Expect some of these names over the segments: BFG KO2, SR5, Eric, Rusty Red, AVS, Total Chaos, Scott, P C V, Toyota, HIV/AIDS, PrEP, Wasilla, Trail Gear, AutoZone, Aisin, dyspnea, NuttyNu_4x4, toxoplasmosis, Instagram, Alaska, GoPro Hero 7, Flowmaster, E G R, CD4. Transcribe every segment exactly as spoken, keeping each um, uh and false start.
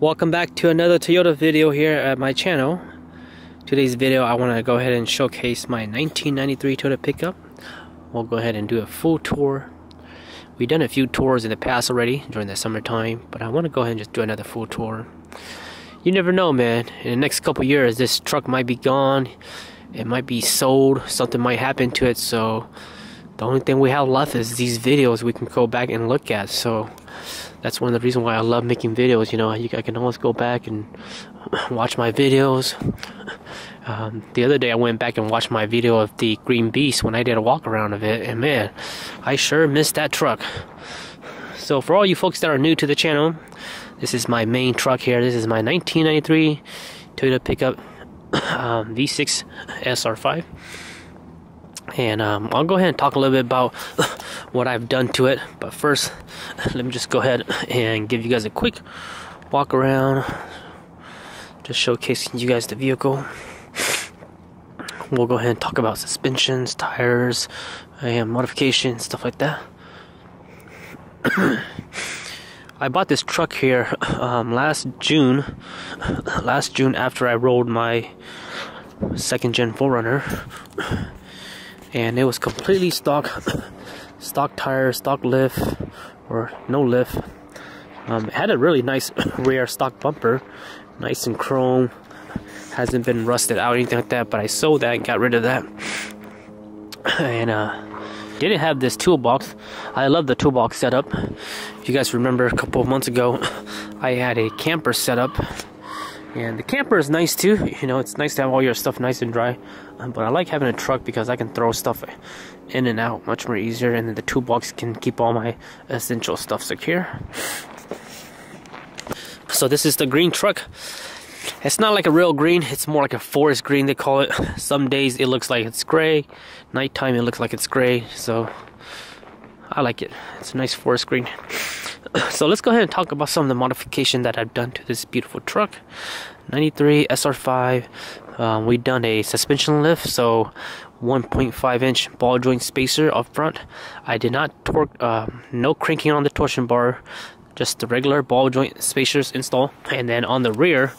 Welcome back to another Toyota video here at my channel. Today's video, I want to go ahead and showcase my nineteen ninety-three Toyota pickup. We'll go ahead and do a full tour. We've done a few tours in the past already during the summertime, but I want to go ahead and just do another full tour. You never know, man. In the next couple years, this truck might be gone. It might be sold. Something might happen to it. So the only thing we have left is these videos we can go back and look at. So that's one of the reasons why I love making videos. You know, I can always go back and watch my videos. Um, the other day I went back and watched my video of the Green Beast when I did a walk around of it, and man, I sure missed that truck. So for all you folks that are new to the channel, this is my main truck here. This is my nineteen ninety-three Toyota pickup um, V six S R five. And um, I'll go ahead and talk a little bit about what I've done to it. But first, let me just go ahead and give you guys a quick walk around, just showcasing you guys the vehicle. We'll go ahead and talk about suspensions, tires, and modifications, stuff like that. I bought this truck here um, last June. Last June, after I rolled my second gen four runner. And it was completely stock, stock tire, stock lift, or no lift. Um, it had a really nice rear stock bumper, nice and chrome, hasn't been rusted out or anything like that. But I sold that and got rid of that, and uh, didn't have this toolbox. I love the toolbox setup. If you guys remember, a couple of months ago, I had a camper setup. And the camper is nice too, you know, it's nice to have all your stuff nice and dry. Um, but I like having a truck because I can throw stuff in and out much more easier. And then the toolbox can keep all my essential stuff secure. So this is the green truck. It's not like a real green, it's more like a forest green they call it. Some days it looks like it's gray, nighttime it looks like it's gray. So I like it, it's a nice forest green. So let's go ahead and talk about some of the modification that I've done to this beautiful truck. ninety-three S R five. Um, we've done a suspension lift, so one point five inch ball joint spacer up front. I did not torque, uh, no cranking on the torsion bar, just the regular ball joint spacers install. And then on the rear,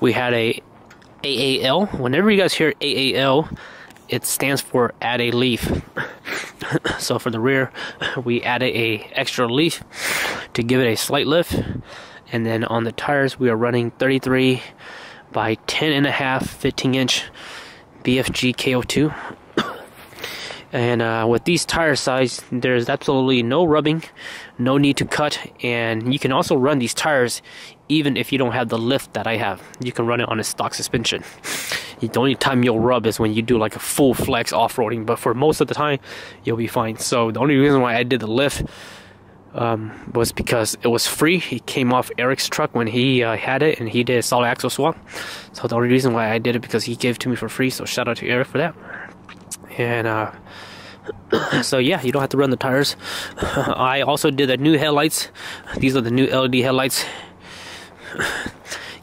we had a A A L. Whenever you guys hear A A L, it stands for add a leaf. So for the rear, we added a extra leaf to give it a slight lift. And then on the tires, we are running thirty-three by ten and a half, fifteen inch B F G K O two. And uh, with these tire size, there's absolutely no rubbing, no need to cut. And you can also run these tires even if you don't have the lift that I have. You can run it on a stock suspension. The only time you'll rub is when you do like a full flex off-roading, but for most of the time you'll be fine. So the only reason why I did the lift um, was because it was free. It came off Eric's truck when he uh, had it, and he did a solid axle swap. So the only reason why I did it because he gave it to me for free, so shout out to Eric for that. And uh, so yeah, you don't have to run the tires. I also did the new headlights. These are the new L E D headlights.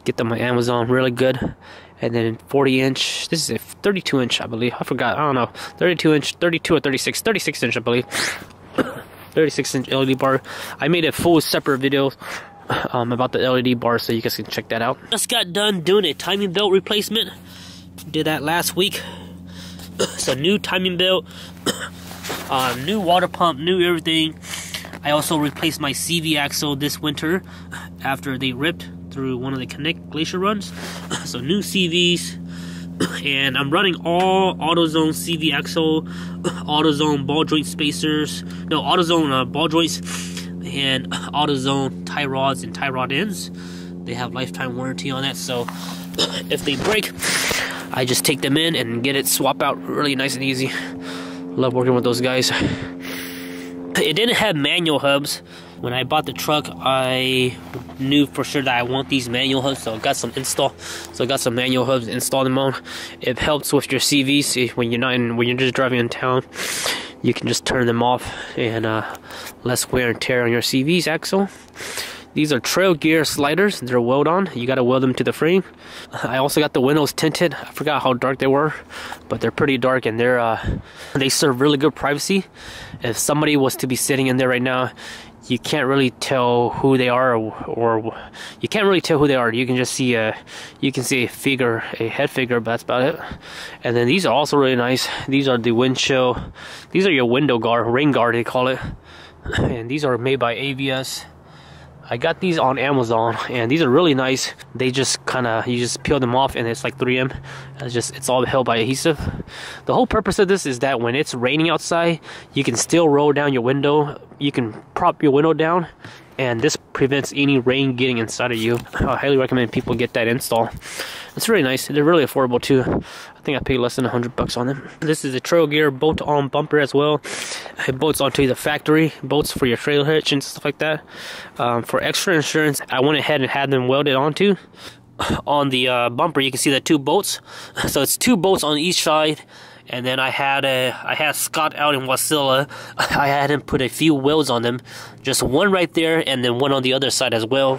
Get them on Amazon, really good. And then forty inch, this is a thirty-two inch, I believe. I forgot, I don't know. thirty-two inch, thirty-two or thirty-six, thirty-six inch, I believe. thirty-six inch L E D bar. I made a full separate video um, about the L E D bar, so you guys can check that out. Just got done doing a timing belt replacement. Did that last week. So new timing belt, uh, new water pump, new everything. I also replaced my C V axle this winter after they ripped through one of the Connect Glacier runs. So new C Vs, and I'm running all AutoZone C V axle, AutoZone ball joint spacers, no AutoZone uh, ball joints, and AutoZone tie rods and tie rod ends. They have lifetime warranty on that, so if they break, I just take them in and get it swap out really nice and easy. Love working with those guys. It didn't have manual hubs. When I bought the truck, I knew for sure that I want these manual hubs, so I got some install. So I got some manual hubs, installed them on. It helps with your C Vs when you're not in, when you're just driving in town. You can just turn them off, and uh, less wear and tear on your C Vs axle. These are Trail Gear sliders. They're weld on. You gotta weld them to the frame. I also got the windows tinted. I forgot how dark they were, but they're pretty dark, and they're uh, they serve really good privacy. If somebody was to be sitting in there right now, you can't really tell who they are, or, or you can't really tell who they are. You can just see a, you can see a figure, a head figure, but that's about it. And then these are also really nice. These are the windshield. These are your window guard, rain guard they call it. And these are made by A V S. I got these on Amazon, and these are really nice. They just kind of, you just peel them off, and it's like three M. It's just, it's all held by adhesive. The whole purpose of this is that when it's raining outside, you can still roll down your window. You can prop your window down, and this prevents any rain getting inside of you. I highly recommend people get that install. It's really nice. They're really affordable too. I think I paid less than a hundred bucks on them. This is a Trail Gear bolt-on bumper as well. It bolts onto the factory bolts for your trailer hitch and stuff like that. Um, for extra insurance, I went ahead and had them welded onto. On the uh, bumper, you can see the two bolts. So it's two bolts on each side. And then I had a, I had Scott out in Wasilla. I had him put a few welds on them, just one right there, and then one on the other side as well.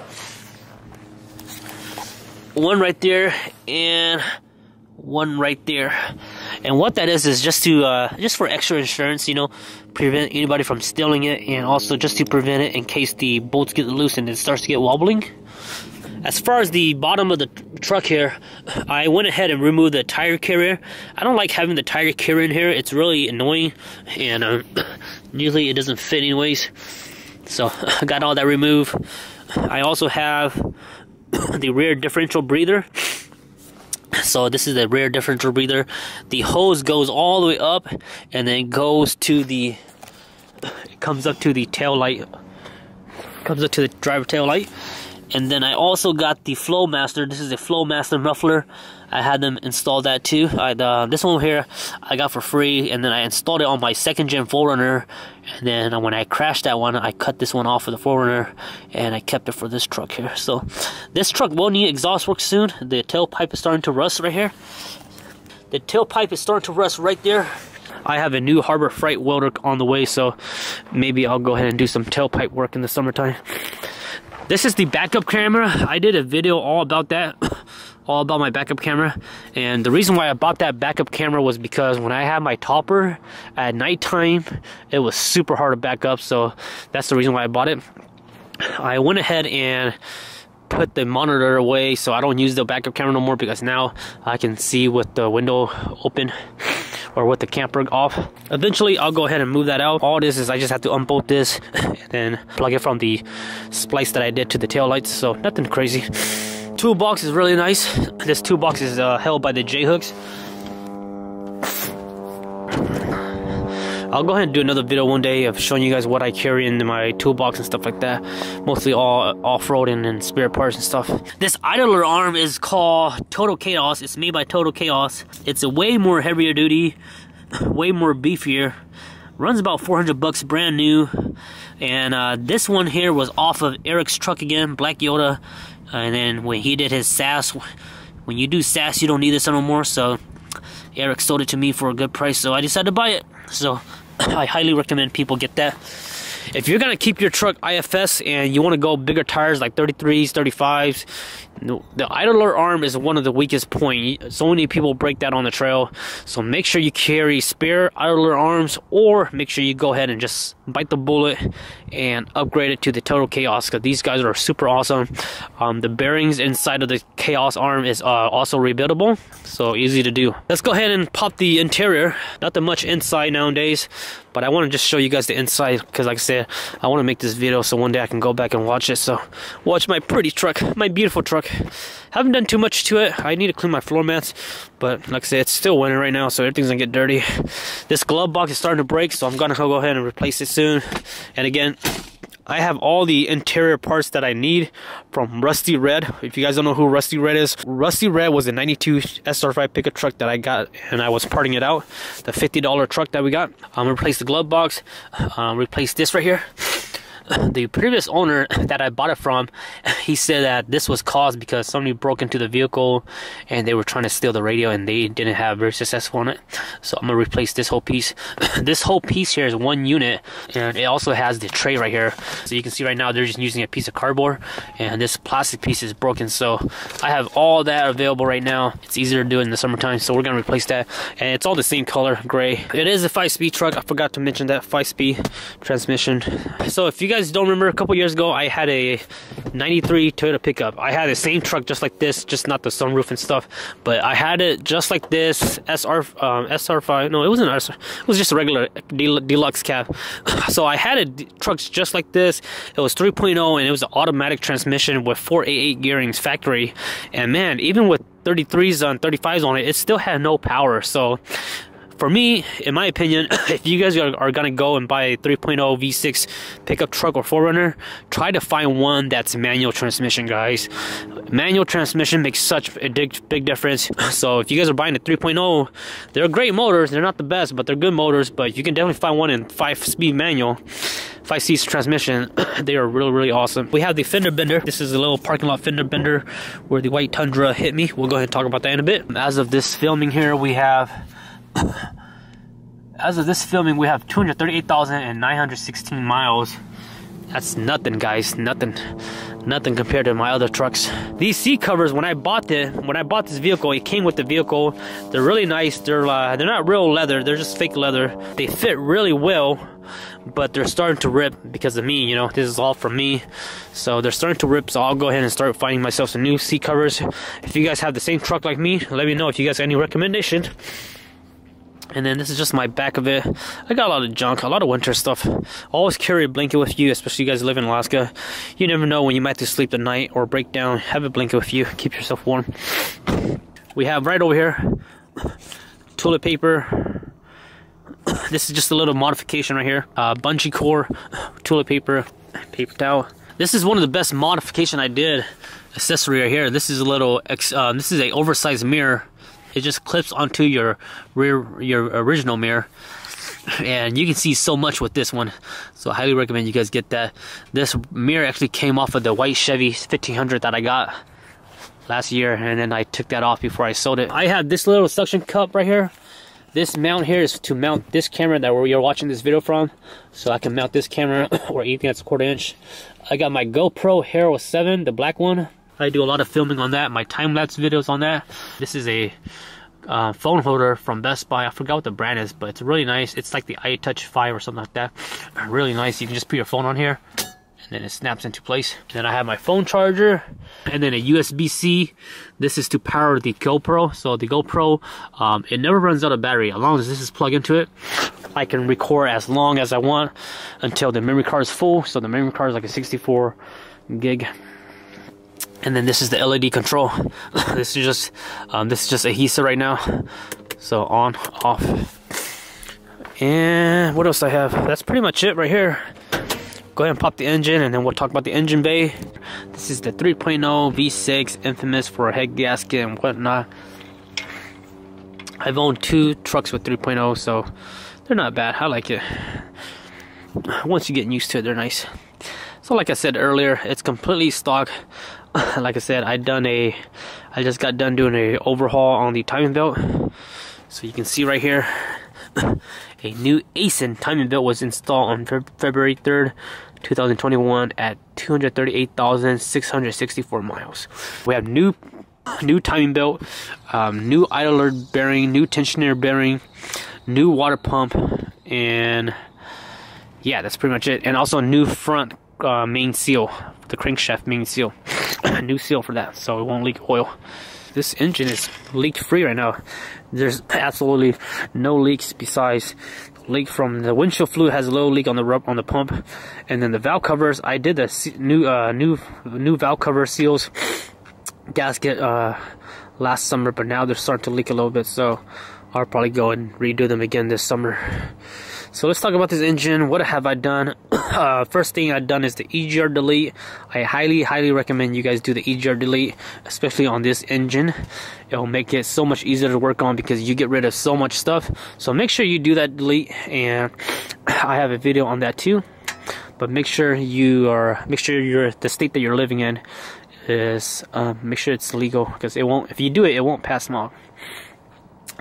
One right there, and one right there. And what that is is just to, uh, just for extra insurance, you know, prevent anybody from stealing it, and also just to prevent it in case the bolts get loose and it starts to get wobbling. As far as the bottom of the truck here, I went ahead and removed the tire carrier. I don't like having the tire carrier in here. It's really annoying, and um, usually it doesn't fit anyways. So I got all that removed. I also have the rear differential breather. So this is the rear differential breather. The hose goes all the way up, and then goes to the, it comes up to the tail light. It comes up to the driver tail light. And then I also got the Flowmaster. This is a Flowmaster muffler. I had them install that too. I, uh, this one here I got for free, and then I installed it on my second gen four runner. And then when I crashed that one, I cut this one off for the four runner, and I kept it for this truck here. So this truck will need exhaust work soon. The tailpipe is starting to rust right here. The tailpipe is starting to rust right there. I have a new Harbor Freight welder on the way, so maybe I'll go ahead and do some tailpipe work in the summertime. This is the backup camera. I did a video all about that, all about my backup camera. And the reason why I bought that backup camera was because when I had my topper at nighttime, it was super hard to back up. So that's the reason why I bought it. I went ahead and put the monitor away, so I don't use the backup camera no more, because now I can see with the window open or with the camper off. Eventually I'll go ahead and move that out. All this is I just have to unbolt this and then plug it from the splice that I did to the tail lights. So nothing crazy. Toolbox is really nice. This toolbox is uh, held by the J hooks. I'll go ahead and do another video one day of showing you guys what I carry in my toolbox and stuff like that. Mostly all off-roading and spare parts and stuff. This idler arm is called Total Chaos. It's made by Total Chaos. It's a way more heavier duty, way more beefier. Runs about four hundred bucks, brand new. And uh, this one here was off of Eric's truck again, Black Yoda. And then when he did his S A S, when you do S A S, you don't need this anymore. So Eric sold it to me for a good price, so I decided to buy it. So I highly recommend people get that. If you're gonna keep your truck I F S and you want to go bigger tires like thirty-threes, thirty-fives, the idler arm is one of the weakest points. So many people break that on the trail. So make sure you carry spare idler arms, or make sure you go ahead and just bite the bullet and upgrade it to the Total Chaos, because these guys are super awesome. Um, the bearings inside of the Chaos arm is uh, also rebuildable, so easy to do. Let's go ahead and pop the interior. Not that much inside nowadays, but I want to just show you guys the inside, because like I said, I want to make this video so one day I can go back and watch it. So watch my pretty truck, my beautiful truck. Haven't done too much to it. I need to clean my floor mats, but like I said, it's still winter right now, so everything's gonna get dirty. This glove box is starting to break, so I'm gonna go ahead and replace it soon. And again, I have all the interior parts that I need from Rusty Red. If you guys don't know who Rusty Red is, Rusty Red was a ninety-two S R five pickup truck that I got, and I was parting it out. The fifty dollar truck that we got. I'm gonna replace the glove box, uh, replace this right here. The previous owner that I bought it from, he said that this was caused because somebody broke into the vehicle and they were trying to steal the radio, and they didn't have very successful on it. So I'm gonna replace this whole piece. This whole piece here is one unit, and it also has the tray right here. So you can see right now they're just using a piece of cardboard, and this plastic piece is broken. So I have all that available right now. It's easier to do in the summertime, so we're gonna replace that. And it's all the same color, gray. It is a five speed truck. I forgot to mention that five speed transmission. So if you guys guys don't remember, a couple years ago I had a ninety-three Toyota pickup. I had the same truck just like this, just not the sunroof and stuff, but I had it just like this, S R um, S R five, no, it wasn't S R, it was just a regular deluxe cab. So I had a trucks just like this. It was three point oh and it was an automatic transmission with four eighty-eight gearings factory, and man, even with thirty-threes on thirty-fives on it, it still had no power. So for me, in my opinion, if you guys are, are gonna go and buy a three point oh V six pickup truck or four runner, try to find one that's manual transmission, guys. Manual transmission makes such a big, big difference. So if you guys are buying a three point oh, they're great motors, they're not the best, but they're good motors, but you can definitely find one in five speed manual. five speed transmission, they are really, really awesome. We have the fender bender. This is a little parking lot fender bender where the white Tundra hit me. We'll go ahead and talk about that in a bit. As of this filming here, we have... As of this filming, we have two hundred thirty-eight thousand nine hundred sixteen miles. That's nothing, guys. Nothing. Nothing compared to my other trucks. These seat covers, when I bought it, when I bought this vehicle, it came with the vehicle. They're really nice. They're uh, they're not real leather. They're just fake leather. They fit really well, but they're starting to rip because of me. You know, this is all from me. So they're starting to rip. So I'll go ahead and start finding myself some new seat covers. If you guys have the same truck like me, let me know if you guys have any recommendations. And then this is just my back of it. I got a lot of junk, a lot of winter stuff. Always carry a blanket with you, especially you guys live in Alaska. You never know when you might have to sleep at night or break down. Have a blanket with you, keep yourself warm. We have right over here, toilet paper. This is just a little modification right here. Uh, bungee core, toilet paper, paper towel. This is one of the best modification I did. Accessory right here. This is a little, uh, this is a oversized mirror. It just clips onto your rear, your original mirror, and you can see so much with this one. So I highly recommend you guys get that. This mirror actually came off of the white Chevy fifteen hundred that I got last year, and then I took that off before I sold it. I have this little suction cup right here. This mount here is to mount this camera that we are watching this video from, so I can mount this camera or anything that's a quarter inch. I got my GoPro Hero seven, the black one. I do a lot of filming on that, my time-lapse videos on that. This is a uh, phone holder from Best Buy. I forgot what the brand is, but it's really nice. It's like the iTouch five or something like that. Really nice. You can just put your phone on here, and then it snaps into place. Then I have my phone charger, and then a U S B C. This is to power the GoPro. So the GoPro, um, it never runs out of battery. As long as this is plugged into it, I can record as long as I want until the memory card is full. So the memory card is like a sixty-four gig. And then this is the L E D control. This is just um, this is just adhesive right now. So on, off. And what else I have? That's pretty much it right here. Go ahead and pop the engine, and then we'll talk about the engine bay. This is the three point oh V six, infamous for a head gasket and whatnot. I've owned two trucks with three point oh, so they're not bad. I like it. Once you get used to it, they're nice. So like I said earlier, it's completely stock. Like I said, I done a, I just got done doing a overhaul on the timing belt. So you can see right here, a new Aisin timing belt was installed on Fe February third, two thousand twenty-one at two hundred thirty-eight thousand six hundred sixty-four miles. We have new, new timing belt, um, new idler bearing, new tensioner bearing, new water pump, and yeah, that's pretty much it. And also new front Uh, main seal, the crankshaft main seal, new seal for that, so it won't leak oil. This engine is leak free right now. There's absolutely no leaks besides the leak from the windshield fluid has a little leak on the rub on the pump, and then the valve covers. I did the new uh, new new valve cover seals, gasket uh, last summer, but now they're starting to leak a little bit, so I'll probably go and redo them again this summer. So let's talk about this engine. What have I done? Uh, first thing I've done is the E G R delete. I highly, highly recommend you guys do the E G R delete, especially on this engine. It'll make it so much easier to work on because you get rid of so much stuff. So make sure you do that delete, and I have a video on that too. But make sure you are, make sure you're the state that you're living in is, uh, make sure it's legal, because it won't. If you do it, it won't pass smog.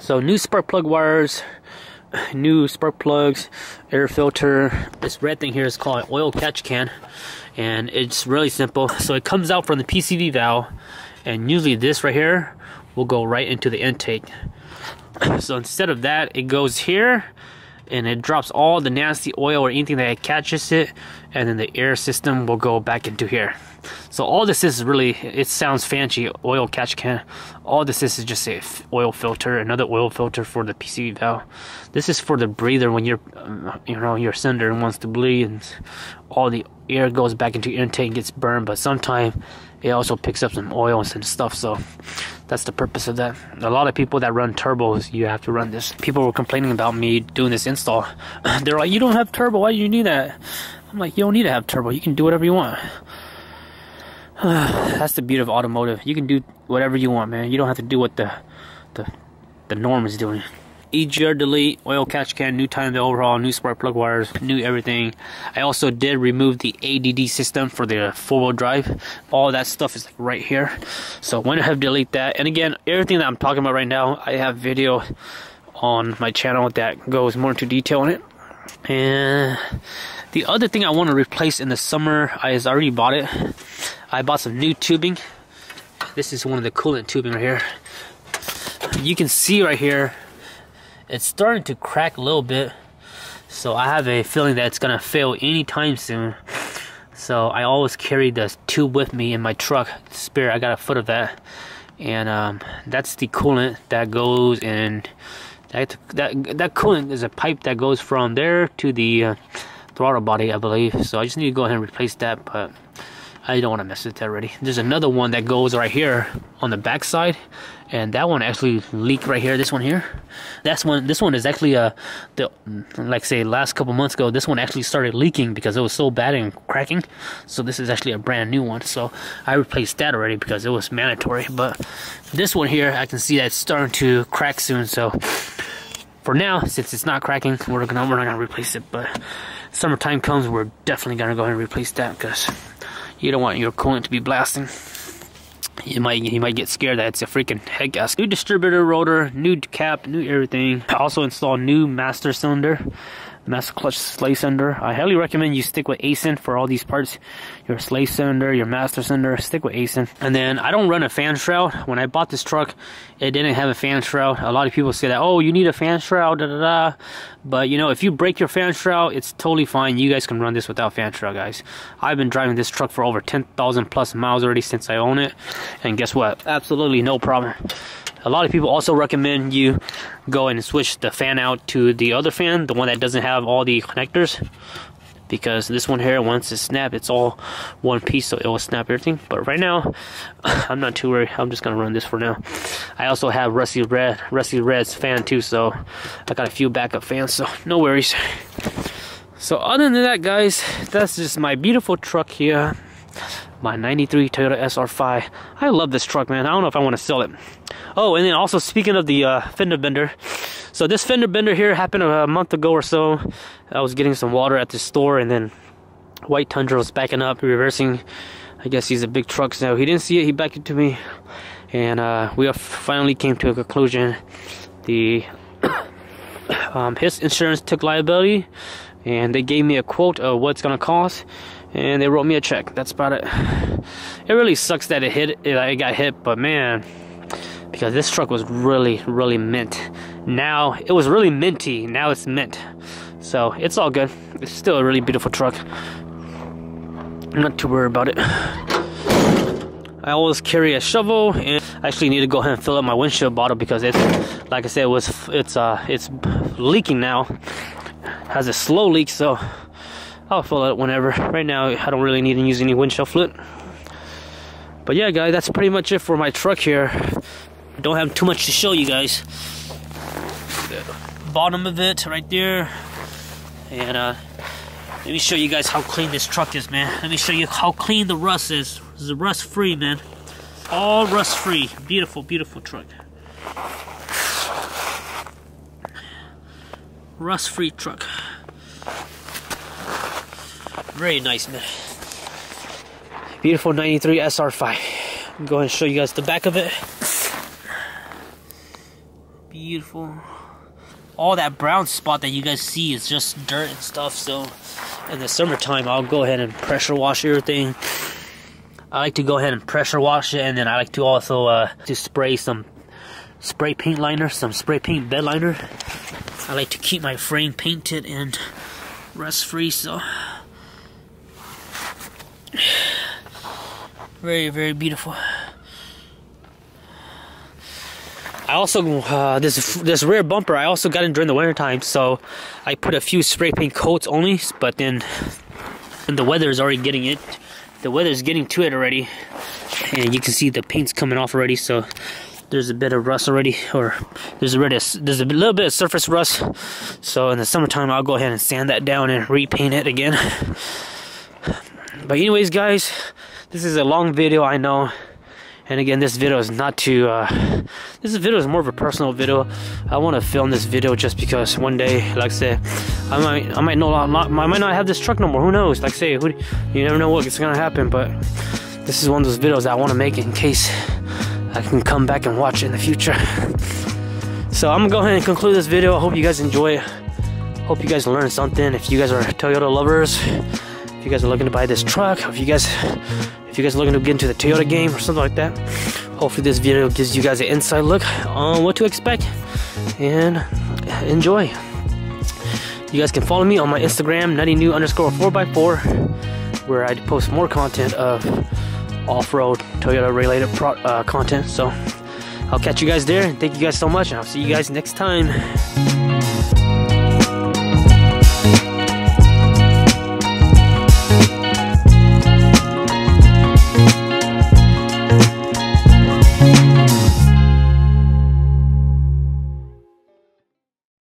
So new spark plug wires. New spark plugs, air filter. This red thing here is called an oil catch can, and it's really simple. So it comes out from the P C V valve, and usually this right here will go right into the intake. So instead of that, it goes here, and it drops all the nasty oil or anything that catches it, and then the air system will go back into here. So all this is really, it sounds fancy, oil catch can. All this is is just a oil filter, another oil filter for the P C V valve. This is for the breather when your, you know, your cylinder wants to bleed, and all the air goes back into your intake and gets burned. But sometimes it also picks up some oil and some stuff. So that's the purpose of that. A lot of people that run turbos, you have to run this. People were complaining about me doing this install. They're like, "You don't have turbo. Why do you need that?" I'm like, "You don't need to have turbo. You can do whatever you want." That's the beauty of automotive. You can do whatever you want, man. You don't have to do what the the, the norm is doing. E G R delete, oil catch can, new time to overhaul, new spark plug wires, new everything. I also did remove the A D D system for the four-wheel drive. All that stuff is like right here. So went ahead and delete that. And again, everything that I'm talking about right now, I have video on my channel that goes more into detail on it. And the other thing I want to replace in the summer, I has already bought it. I bought some new tubing. This is one of the coolant tubing right here. You can see right here, it's starting to crack a little bit. So I have a feeling that it's gonna fail anytime soon. So I always carry this tube with me in my truck, spare. I got a foot of that, and um, that's the coolant that goes in. That that that coolant is a pipe that goes from there to the uh, throttle body, I believe. So I just need to go ahead and replace that, but I don't want to mess with that already. There's another one that goes right here on the back side, and that one actually leaked right here. This one here, that's one. This one is actually uh, the like say last couple months ago. This one actually started leaking because it was so bad and cracking. So this is actually a brand new one. So I replaced that already because it was mandatory. But this one here, I can see that it's starting to crack soon. So for now, since it's not cracking, we're gonna we're not gonna replace it. But summertime comes, we're definitely gonna go ahead and replace that because you don't want your coolant to be blasting. You might you might get scared that it's a freaking head gasket. New distributor rotor, new cap, new everything. I also installed new master cylinder, master clutch slave cylinder. I highly recommend you stick with Aisin for all these parts. Your slave cylinder, your master cylinder, stick with Aisin. And then I don't run a fan shroud. When I bought this truck, it didn't have a fan shroud. A lot of people say that, "Oh, you need a fan shroud, da da da." But you know, if you break your fan shroud, it's totally fine. You guys can run this without fan shroud, guys. I've been driving this truck for over ten thousand plus miles already since I own it. And guess what? Absolutely no problem. A lot of people also recommend you go and switch the fan out to the other fan, the one that doesn't have all the connectors. Because this one here, once it's snapped, it's all one piece, so it will snap everything. But right now, I'm not too worried. I'm just gonna run this for now. I also have Rusty Red, Rusty Red's fan too, so I got a few backup fans, so no worries. So other than that, guys, that's just my beautiful truck here, my ninety-three Toyota S R five. I love this truck, man. I don't know if I want to sell it. Oh, and then also speaking of the uh, fender bender. So this fender bender here happened a month ago or so. I was getting some water at the store, and then White Tundra was backing up, reversing. I guess he's a big truck, so he didn't see it. He backed it to me, and uh, we finally came to a conclusion. The um, his insurance took liability, and they gave me a quote of what it's gonna cost, and they wrote me a check. That's about it. It really sucks that it hit. It got hit, but man, because this truck was really, really mint. Now it was really minty, now it's mint. So it's all good. It's still a really beautiful truck. I'm not too worried about it. I always carry a shovel, and I actually need to go ahead and fill up my windshield bottle because it's, like I said, it was it's uh it's leaking now. Has a slow leak, so I'll fill it whenever. Right now I don't really need to use any windshield fluid. But yeah, guys, that's pretty much it for my truck here. Don't have too much to show you guys. Bottom of it right there, and uh, let me show you guys how clean this truck is, man. Let me show you how clean the rust is. It's rust free, man. All rust free. Beautiful, beautiful truck. Rust free truck. Very nice, man. Beautiful ninety-three S R five. I'm going to show you guys the back of it. Beautiful. All that brown spot that you guys see is just dirt and stuff. So in the summertime, I'll go ahead and pressure wash everything. I like to go ahead and pressure wash it, and then I like to also uh, to spray some spray paint liner, some spray paint bed liner. I like to keep my frame painted and rust-free, so very, very beautiful. I also uh, this this rear bumper I also got in during the winter time, so I put a few spray paint coats only, but then and the weather is already getting it. The weather is getting to it already, and you can see the paint's coming off already. So there's a bit of rust already, or there's already a, there's a little bit of surface rust. So in the summertime, I'll go ahead and sand that down and repaint it again. But anyways, guys, this is a long video, I know. And again, this video is not to, uh, this video is more of a personal video. I want to film this video just because one day, like I said, I might, I might no, not, I might not have this truck no more. Who knows? Like I say, who, you never know what's gonna happen. But this is one of those videos I want to make in case I can come back and watch it in the future. So I'm gonna go ahead and conclude this video. I hope you guys enjoy it. Hope you guys learned something. If you guys are Toyota lovers, if you guys are looking to buy this truck, if you guys. If you guys are looking to get into the Toyota game or something like that, hopefully this video gives you guys an inside look on what to expect and enjoy. You guys can follow me on my Instagram, ninety new underscore four by four, where I post more content of off-road Toyota related pro uh, content. So I'll catch you guys there. Thank you guys so much, and I'll see you guys next time.